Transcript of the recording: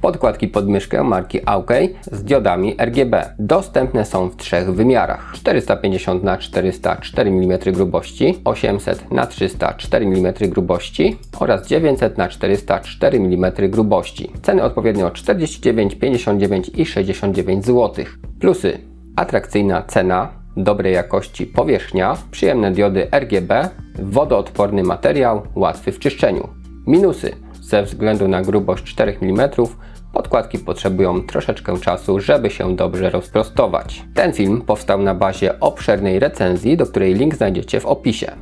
Podkładki pod myszkę marki Aukey z diodami RGB dostępne są w trzech wymiarach: 450×400 4 mm grubości, 800×300 4 mm grubości oraz 900×400 4 mm grubości. Ceny odpowiednio 49, 59 i 69 zł. Plusy: atrakcyjna cena, dobrej jakości powierzchnia, przyjemne diody RGB, wodoodporny materiał, łatwy w czyszczeniu. Minusy: ze względu na grubość 4 mm podkładki potrzebują troszeczkę czasu, żeby się dobrze rozprostować. Ten film powstał na bazie obszernej recenzji, do której link znajdziecie w opisie.